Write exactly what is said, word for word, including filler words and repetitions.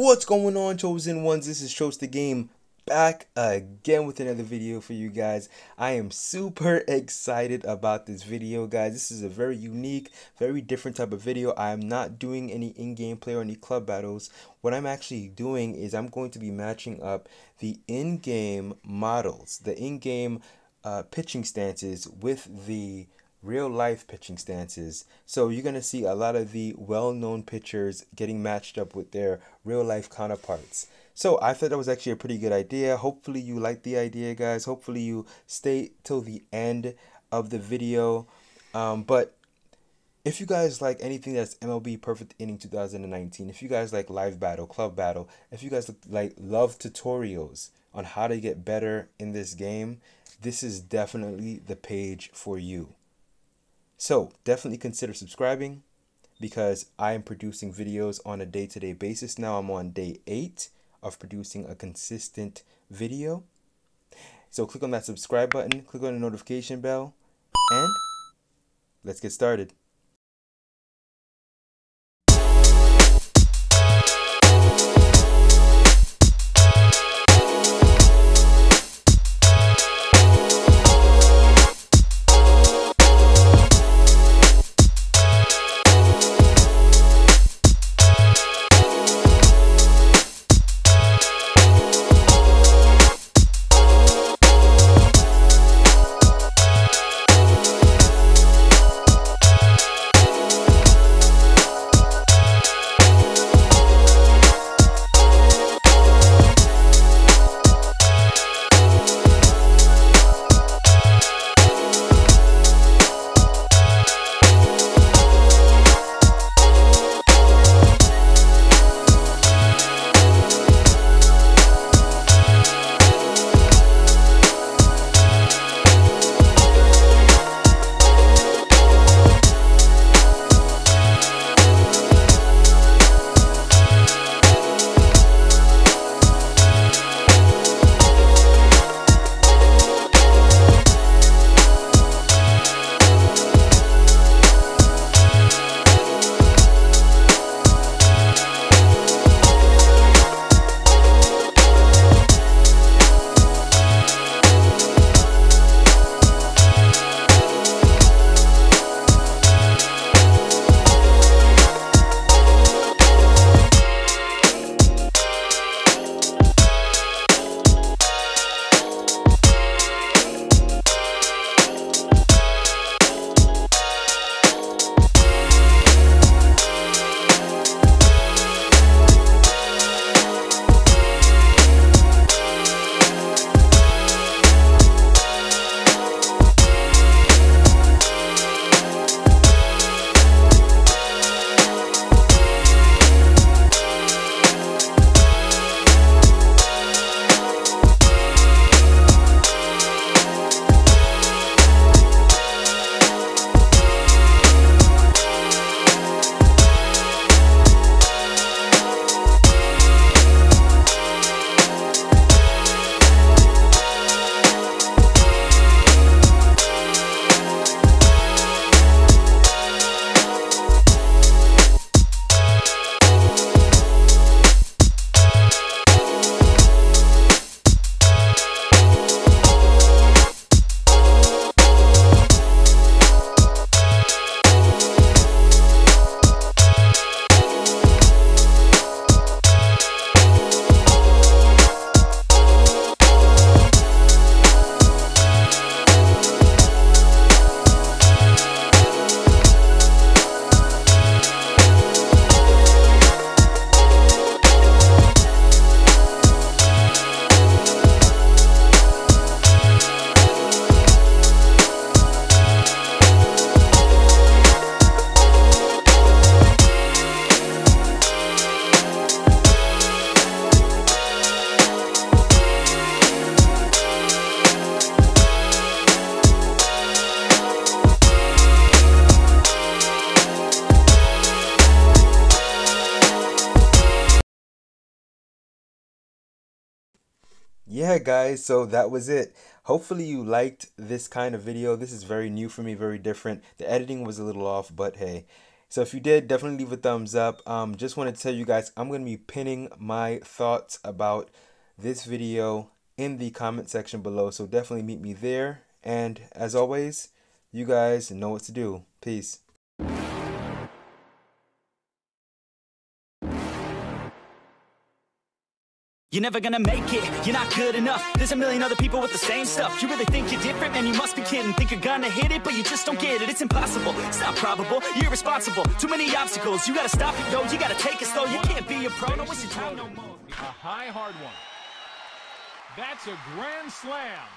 What's going on, chosen ones? This is Chose two Game back again with another video for you guys. I am super excited about this video, guys. This is a very unique, very different type of video. I am not doing any in-game play or any club battles. What I'm actually doing is I'm going to be matching up the in-game models, the in-game uh, pitching stances with the real life pitching stances. So you're going to see a lot of the well-known pitchers getting matched up with their real life counterparts. So I thought that was actually a pretty good idea. Hopefully you like the idea, guys. Hopefully you stay till the end of the video. Um, but if you guys like anything that's M L B Perfect Inning two thousand nineteen, if you guys like live battle, club battle, if you guys like love tutorials on how to get better in this game, this is definitely the page for you. So definitely consider subscribing, because I am producing videos on a day-to-day basis. Now I'm on day eight of producing a consistent video. So click on that subscribe button, click on the notification bell, and let's get started. Yeah, guys, so that was it. Hopefully you liked this kind of video. This is very new for me, very different. The editing was a little off, but hey, So if you did, definitely leave a thumbs up. Um, just want to tell you guys, I'm going to be pinning my thoughts about this video in the comment section below. So definitely meet me there. And as always, you guys know what to do. Peace. You're never gonna make it, you're not good enough. There's a million other people with the same stuff. You really think you're different? Man, you must be kidding. Think you're gonna hit it, but you just don't get it. It's impossible, it's not probable, you're irresponsible. Too many obstacles, you gotta stop it, yo. You gotta take it slow, you can't be a pro. Don't waste your time no more. A high, hard one. That's a grand slam.